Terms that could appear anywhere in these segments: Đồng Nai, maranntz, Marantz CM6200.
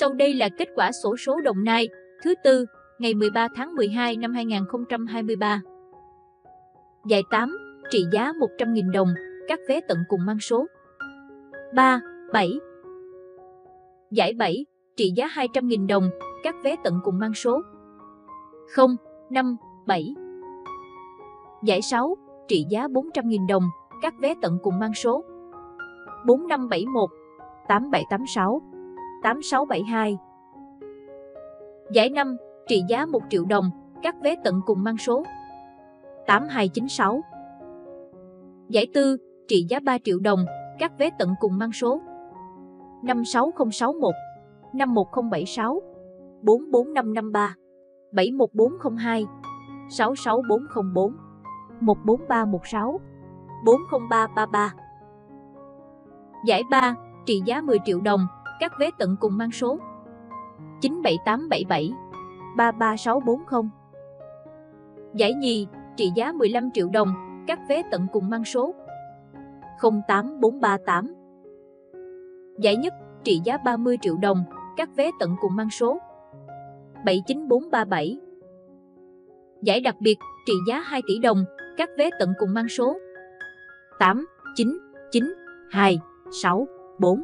Sau đây là kết quả xổ số Đồng Nai thứ tư ngày 13 tháng 12 năm 2023. Giải 8 trị giá 100.000 đồng, các vé tận cùng mang số 3, 7. Giải 7 trị giá 200.000 đồng, các vé tận cùng mang số 0, 5, 7. Giải 6 trị giá 400.000 đồng, các vé tận cùng mang số 4571, 8786, 8672. Giải 5 trị giá 1 triệu đồng, các vé tận cùng mang số 8296. Giải 4 trị giá 3 triệu đồng, các vé tận cùng mang số 56061, 51076, 44553, 71402, 66404, 14316, 40333. Giải 3 trị giá 10 triệu đồng, các vé tận cùng mang số 97877, 33640. Giải nhì trị giá 15 triệu đồng, các vé tận cùng mang số 08438. Giải nhất trị giá 30 triệu đồng, các vé tận cùng mang số 79437. Giải đặc biệt trị giá 2 tỷ đồng, các vé tận cùng mang số 899264.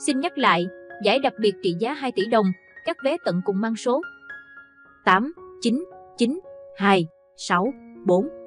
Xin nhắc lại, giải đặc biệt trị giá 2 tỷ đồng, các vé tận cùng mang số 899264.